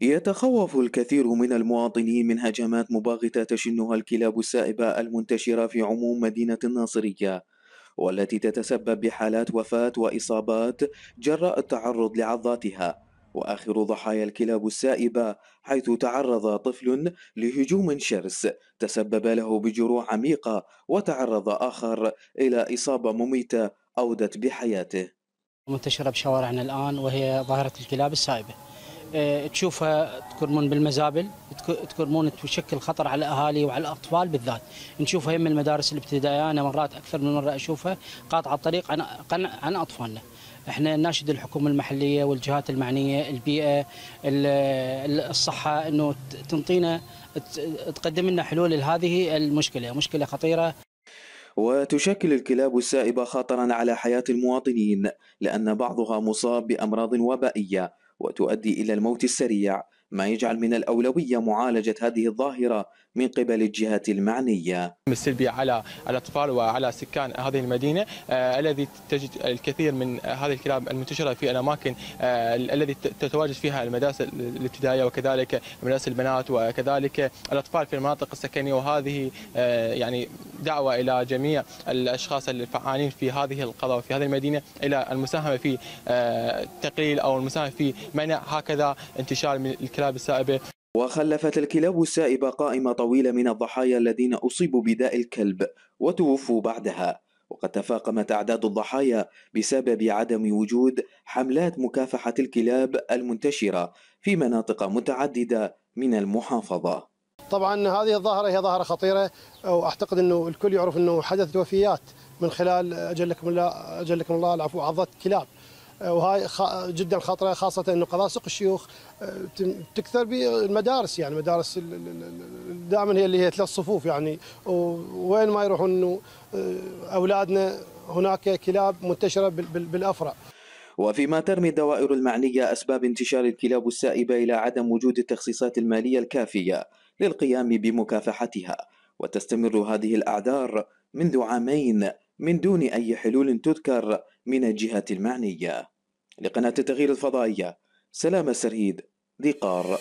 يتخوف الكثير من المواطنين من هجمات مباغتة تشنها الكلاب السائبة المنتشرة في عموم مدينة الناصرية، والتي تتسبب بحالات وفاة وإصابات جراء التعرض لعضاتها. وآخر ضحايا الكلاب السائبة حيث تعرض طفل لهجوم شرس تسبب له بجروح عميقة، وتعرض آخر إلى إصابة مميتة أودت بحياته. منتشرة بشوارعنا الآن وهي ظاهرة الكلاب السائبة، تشوفها تكرمون بالمزابل، تكرمون تشكل خطر على الأهالي وعلى الأطفال بالذات. نشوفها يم المدارس الابتدائية، أنا مرات أكثر من مرة أشوفها قاطعة الطريق عن أطفالنا. احنا ناشد الحكومة المحلية والجهات المعنية، البيئة، الصحة، انه تنطينا تقدم لنا حلول لهذه المشكلة، مشكلة خطيرة. وتشكل الكلاب السائبة خطرا على حياة المواطنين، لأن بعضها مصاب بأمراض وبائية وتؤدي إلى الموت السريع، ما يجعل من الأولوية معالجة هذه الظاهرة من قبل الجهات المعنية. السلبية على الأطفال وعلى سكان هذه المدينة، الذي تجد الكثير من هذه الكلاب المنتشرة في الأماكن التي تتواجد فيها المدارس الابتدائية وكذلك مدارس البنات وكذلك الأطفال في المناطق السكنية. وهذه يعني دعوة إلى جميع الأشخاص الفعالين في هذه القضاء وفي هذه المدينة إلى المساهمة في تقليل أو المساهمة في منع هكذا انتشار من الكلاب السائبة. وخلفت الكلاب السائبة قائمة طويلة من الضحايا الذين أصيبوا بداء الكلب وتوفوا بعدها، وقد تفاقمت أعداد الضحايا بسبب عدم وجود حملات مكافحة الكلاب المنتشرة في مناطق متعددة من المحافظة. طبعا هذه الظاهرة هي ظاهرة خطيرة، وأعتقد أنه الكل يعرف أنه حدث وفيات من خلال أجلكم الله العفو عضات كلاب، وهاي جدا خطره، خاصه انه قلاصق الشيوخ تكثر بالمدارس، يعني المدارس دائما هي اللي هي ثلاث صفوف، يعني وين ما يروحون انه اولادنا هناك كلاب منتشره بالافرع. وفيما ترمي الدوائر المعنيه اسباب انتشار الكلاب السائبه الى عدم وجود التخصيصات الماليه الكافيه للقيام بمكافحتها، وتستمر هذه الاعذار منذ عامين من دون أي حلول تذكر من الجهات المعنية. لقناة التغيير الفضائية، سلامة السرهيد، ذي قار.